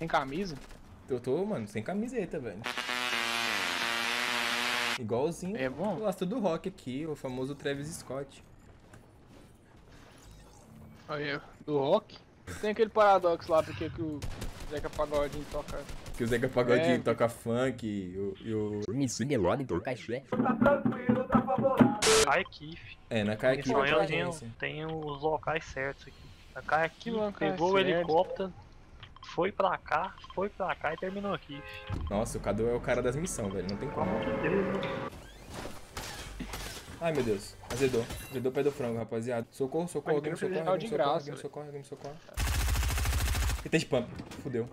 Tem camisa? Eu tô, mano, sem camiseta, velho. Igualzinho é bom. O astro do rock aqui, o famoso Travis Scott. Aí, do rock? Tem aquele paradoxo lá, porque que o Zeca Pagodinho toca... Que o Zeca Pagodinho toca funk e o... Kaique. É, na Kaique. Tem os locais certos aqui. Na Kaique pegou o helicóptero, foi pra cá e terminou aqui. Nossa, o Cadu é o cara das missões, velho. Não tem como. Ai, meu Deus. Azedou. Azedou o pé do frango, rapaziada. Socorro, socorro. Alguém me socorre, alguém me socorre. Eita, spam. Fudeu.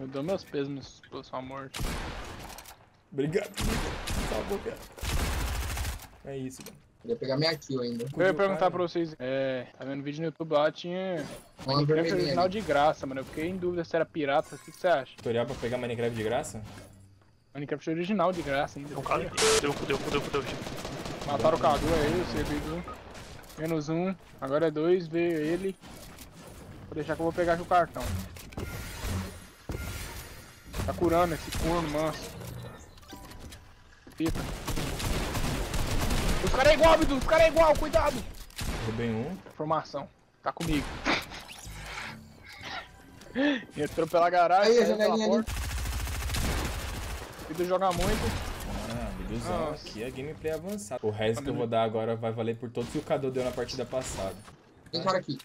Eu dou meus pesos pela sua morte. Obrigado. É isso, mano. Queria pegar minha kill ainda. Eu ia perguntar pra vocês, tá vendo vídeo no YouTube lá, tinha Minecraft original de graça, mano. Eu fiquei em dúvida se era pirata, o que você acha? Tutorial pra pegar Minecraft de graça? Minecraft original de graça ainda. Deu. Mataram o Cadu aí, o Bidu. Menos um, agora é dois, veio ele. Vou deixar que eu vou pegar aqui o cartão. Tá curando esse corno manso. Pita. Os caras é igual, Bidu, os caras é igual, cuidado! Tô bem um. Formação, tá comigo. Entrou pela garagem, aí, pela porta. Bidu joga muito. Ah, Biduzão, aqui é gameplay avançado. O resto que eu vou dar agora vai valer por todos que o Cadu deu na partida passada. Tem cara aqui.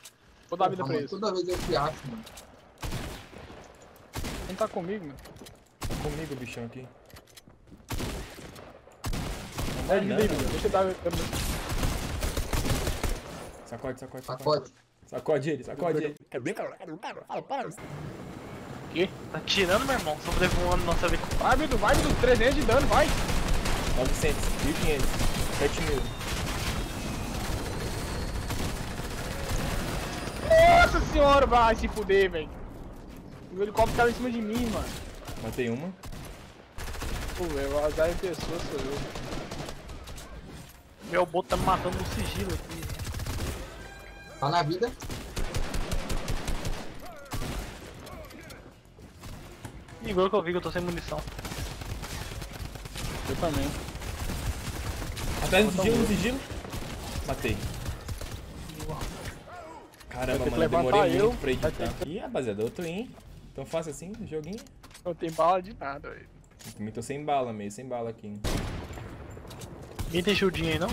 Vou dar a vida pra eles. Toda vez eu fiasco, mano. Não tá comigo, mano. Tá comigo o bichão aqui. É, deixa eu dar. Sacode, sacode, sacode. Sacode ele, sacode ele. Que? Tá tirando, meu irmão. Só levando nossa vida. Vai, Bidu, 300 de dano, vai. 900, 1500, 7000. Nossa senhora, vai se fuder, velho. O helicóptero tava em cima de mim, mano. Matei uma. Pô, velho, o azar em pessoa sou eu. Meu bot tá me matando no sigilo aqui. Tá na vida. Igual que eu vi que eu tô sem munição. Eu também. Atrás do sigilo, no sigilo. Matei. Caramba, mano, eu demorei muito pra editar. Ih, rapaziada, eu tô indo. Então faça assim, joguinho. Não tem bala de nada, velho. Também tô sem bala, meio sem bala aqui. Hein? Ninguém tem shieldinho aí, não?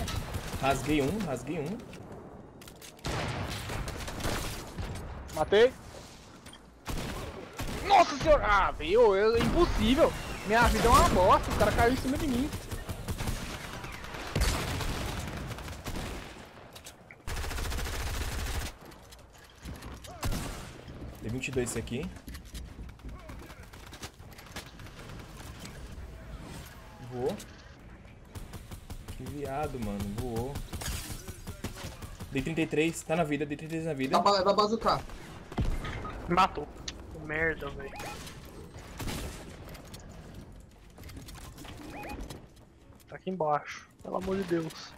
Rasguei um, Matei. Nossa senhora! Ah, veio, é impossível. Minha vida é uma bosta, o cara caiu em cima de mim. Tem 22 esse aqui. Voou. Que viado, mano. Voou. Dei 33. Tá na vida. Dei 33 na vida. Dá pra bazucar. Matou. Merda, velho. Tá aqui embaixo. Pelo amor de Deus.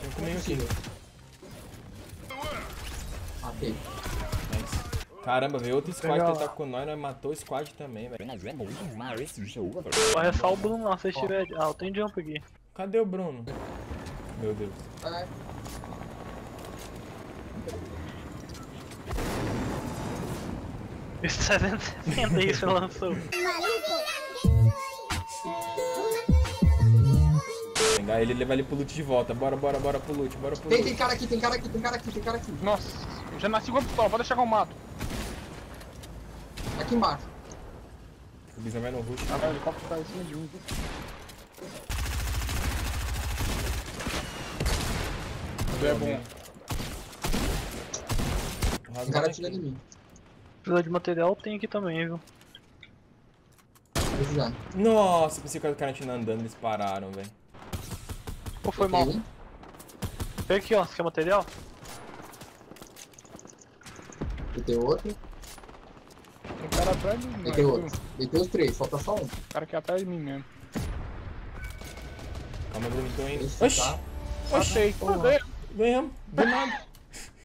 Tem comigo aqui. Matei. Caramba, veio outro squad que tá com nós, matou o squad também, velho. Olha só o Bruno lá, se ele tiver... Ah, eu tenho jump aqui. Cadê o Bruno? Meu Deus. É. Esse 770 aí você lançou. Pegar ele e levar ele pro loot de volta. Bora pro loot, Tem cara aqui, tem cara aqui. Nossa, eu já nasci com a pistola, pode deixar que eu mato. Aqui embaixo. O Bizan vai no rush. Ah, o helicóptero tá em cima de um. É bom. O cara atira em mim. Precisa de material, tem aqui também, viu? Precisar. Nossa, pensei que o cara tinha andando, eles pararam, velho. Pô, foi mal. Pega aqui, ó, você quer material? Eu tenho outro. Tem cara atrás de mim, eu tenho outro. Eu tenho os três, falta só um. O cara aqui atrás de mim mesmo. Calma, eu não tô indo. Oxi! Achei! Ganhamos! Ganhamos!